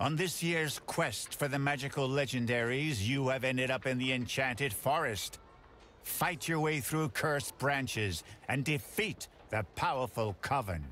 On this year's quest for the magical legendaries, you have ended up in the Enchanted Forest. Fight your way through cursed branches and defeat the powerful Coven.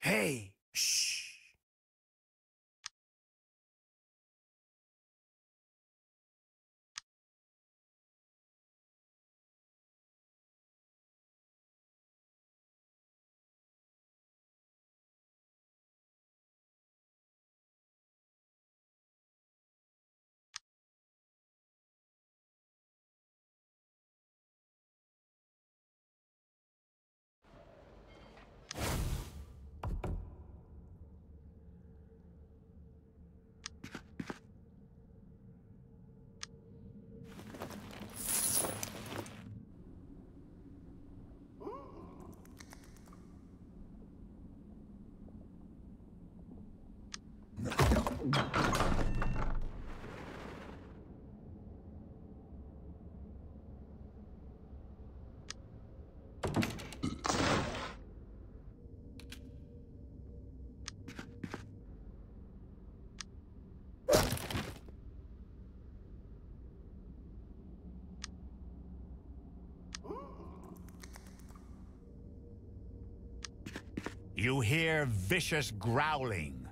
Hey, shh. You hear vicious growling.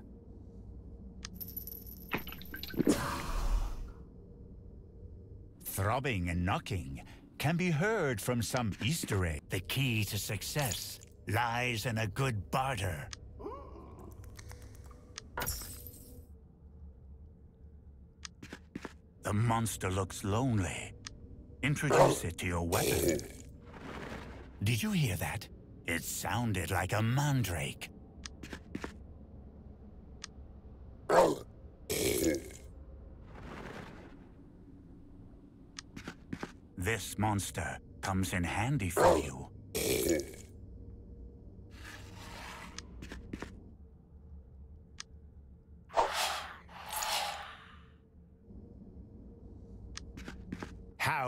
Throbbing and knocking can be heard from some Easter egg. The key to success lies in a good barter. The monster looks lonely. Introduce it to your weapon. Did you hear that? It sounded like a mandrake. This monster comes in handy for you.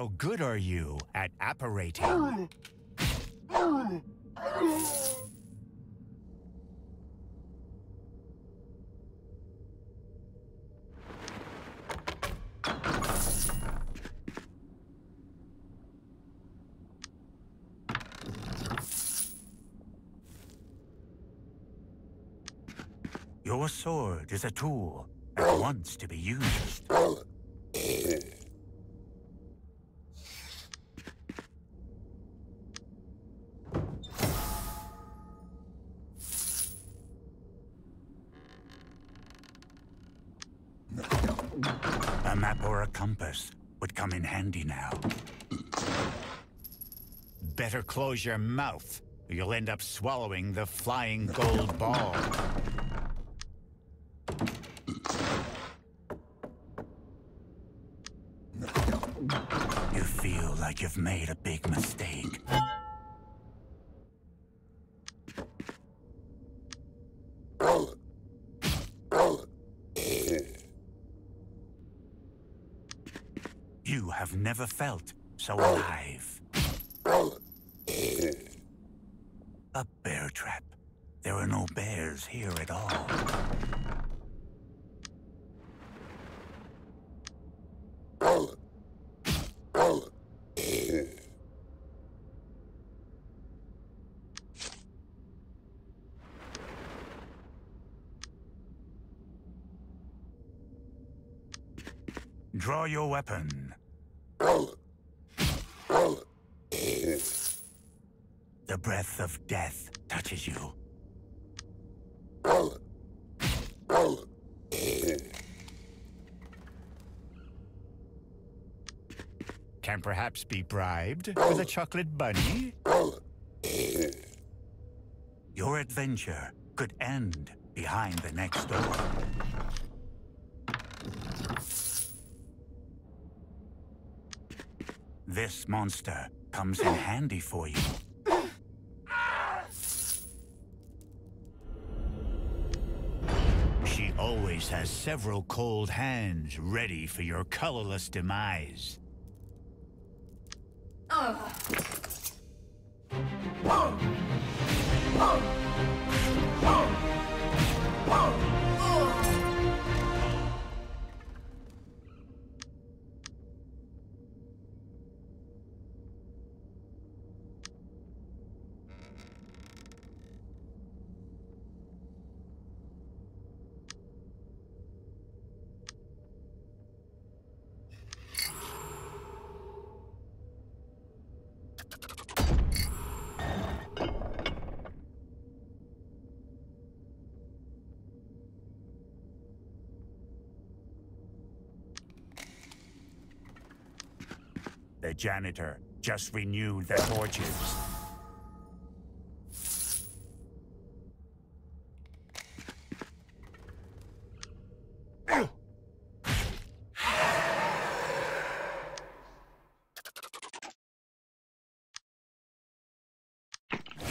How good are you at apparating? Your sword is a tool that wants to be used. A map or a compass would come in handy now. Better close your mouth, or you'll end up swallowing the flying gold ball. You feel like you've made a big mistake. You have never felt so alive. A bear trap. There are no bears here at all. Draw your weapon. The breath of death touches you. Can perhaps be bribed with a chocolate bunny? Your adventure could end behind the next door. This monster comes in handy for you. She always has several cold hands ready for your colorless demise. The janitor just renewed the torches.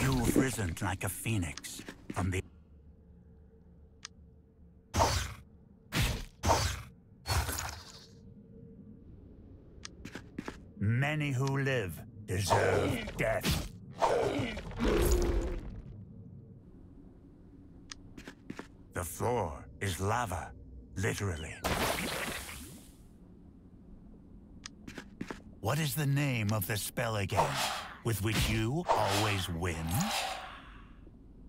You've risen like a phoenix from the... Many who live deserve death. The floor is lava, literally. What is the name of the spell again, with which you always win?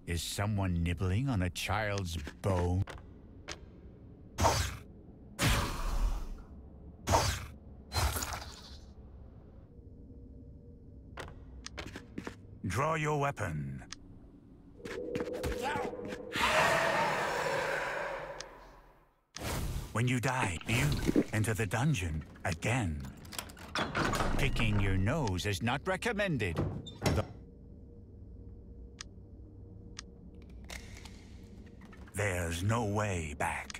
Is someone nibbling on a child's bone? Draw your weapon. When you die, you enter the dungeon again. Picking your nose is not recommended. There's no way back.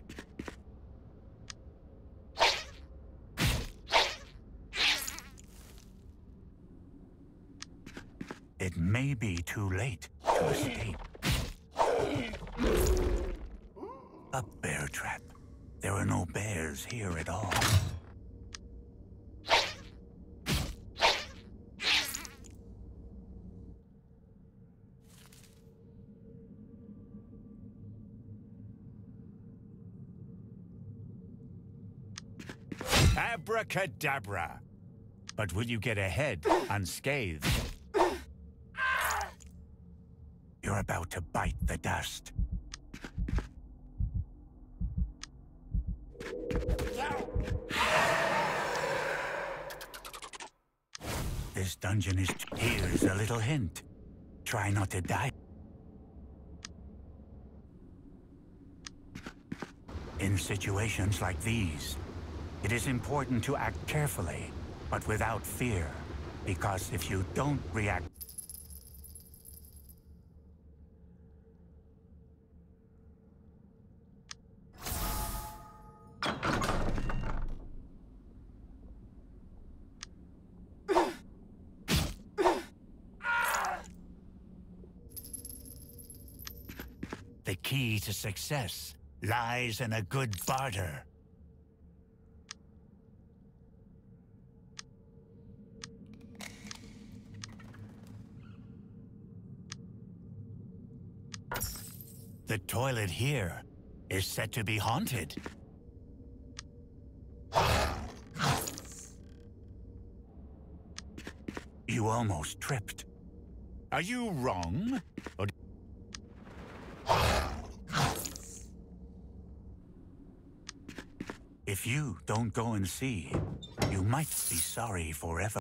It may be too late to escape. A bear trap. There are no bears here at all. Abracadabra. But will you get ahead unscathed? You're about to bite the dust. This dungeon is... Here's a little hint. Try not to die. In situations like these, it is important to act carefully, but without fear, because if you don't react... The key to success lies in a good barter. The toilet here is said to be haunted. You almost tripped. Are you wrong? Or if you don't go and see, you might be sorry forever.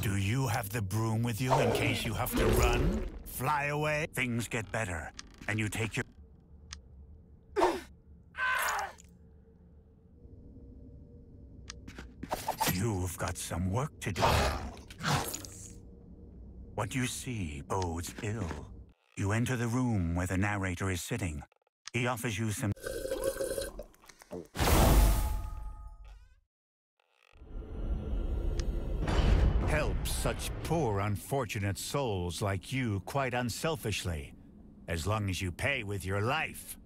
Do you have the broom with you in case you have to run? Fly away? Things get better, and you take your... You've got some work to do. What you see bodes ill. You enter the room where the narrator is sitting. He offers you some... Help such poor unfortunate souls like you quite unselfishly, as long as you pay with your life.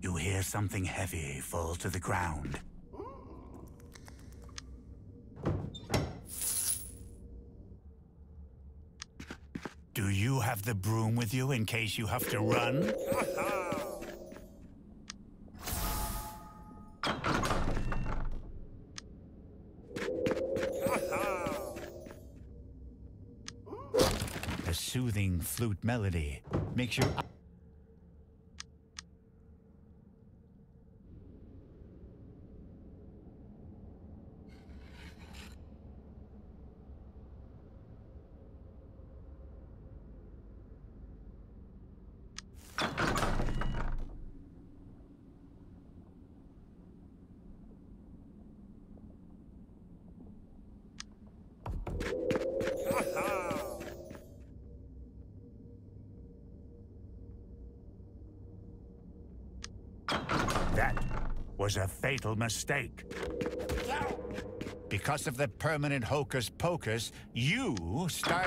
You hear something heavy fall to the ground. Do you have the broom with you in case you have to run? A soothing flute melody makes your... was a fatal mistake. Because of the permanent hocus pocus, you start...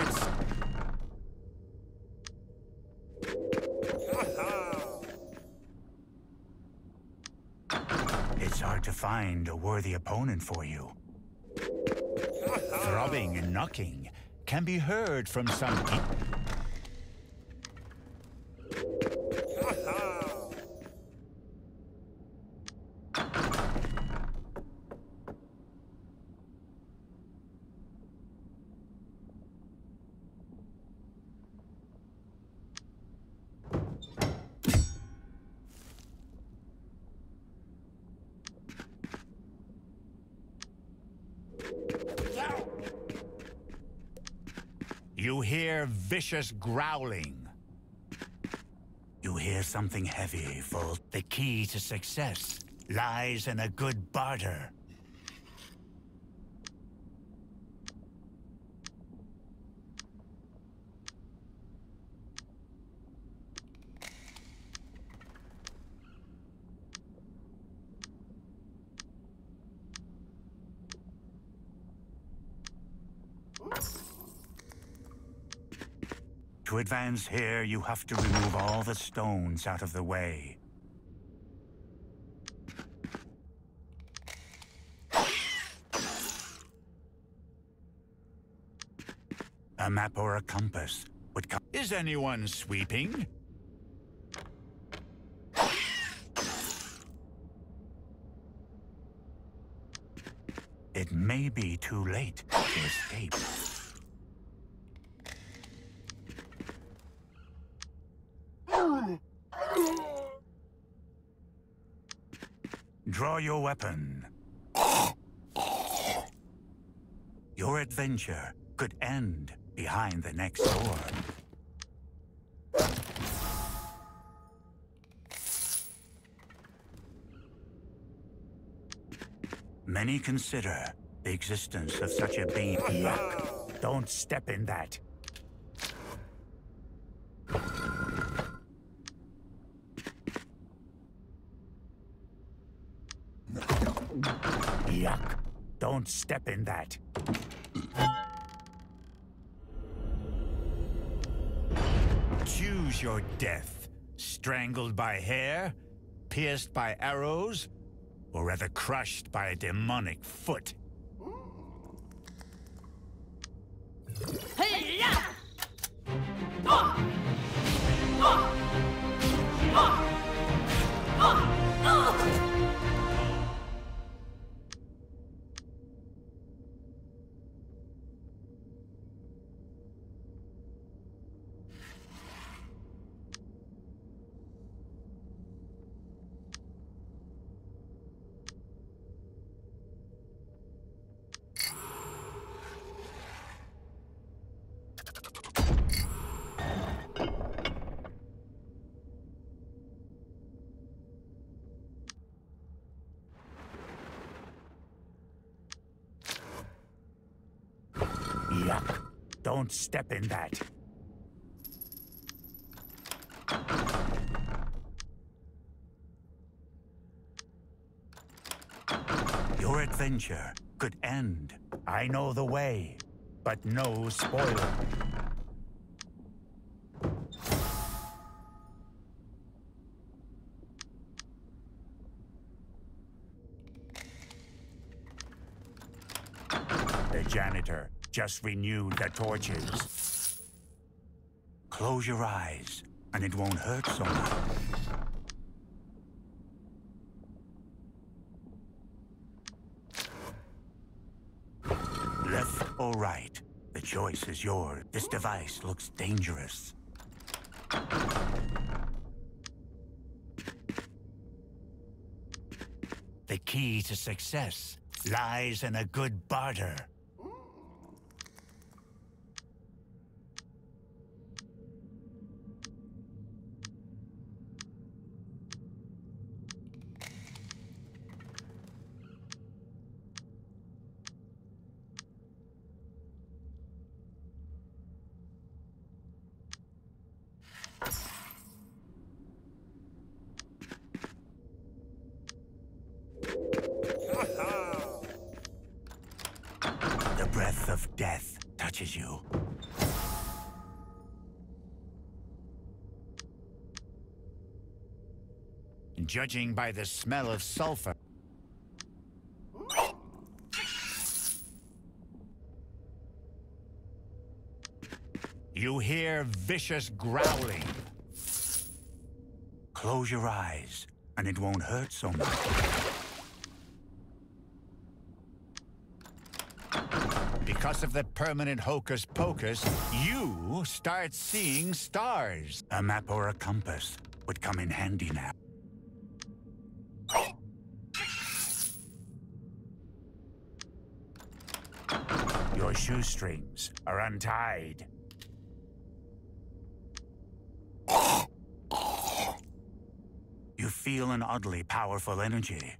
It's hard to find a worthy opponent for you. Throbbing and knocking can be heard from some people. You hear vicious growling. You hear something heavy fall. The key to success lies in a good barter. To advance here, you have to remove all the stones out of the way. A map or a compass would come. Is anyone sweeping? It may be too late to escape. Draw your weapon. Your adventure could end behind the next door. Many consider the existence of such a beam block. Don't step in that. Yuck. Don't step in that. Choose your death. Strangled by hair, pierced by arrows, or rather crushed by a demonic foot. Yuck. Don't step in that. Your adventure could end. I know the way, but no spoiler. The janitor just renewed the torches. Close your eyes, and it won't hurt so much. Left or right, the choice is yours. This device looks dangerous. The key to success lies in a good barter. Death touches you. Judging by the smell of sulfur, you hear vicious growling. Close your eyes, and it won't hurt so much. Because of the permanent hocus-pocus, you start seeing stars. A map or a compass would come in handy now. Your shoestrings are untied. You feel an oddly powerful energy.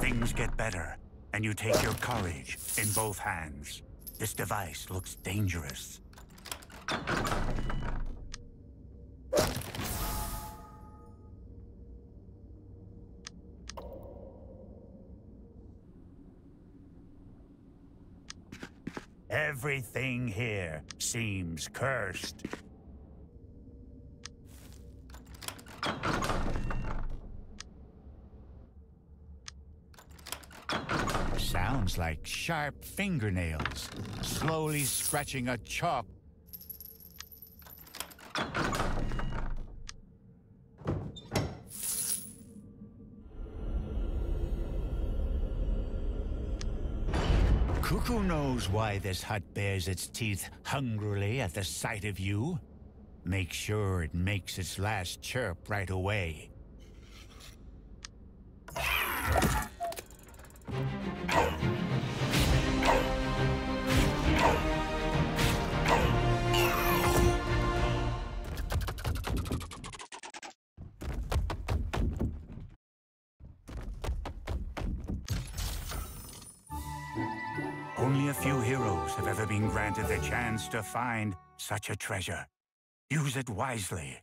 Things get better, and you take your courage in both hands. This device looks dangerous. Everything here seems cursed. Sounds like sharp fingernails, slowly scratching a chalk. Cuckoo knows why this hut bares its teeth hungrily at the sight of you. Make sure it makes its last chirp right away. Only a few heroes have ever been granted the chance to find such a treasure. Use it wisely.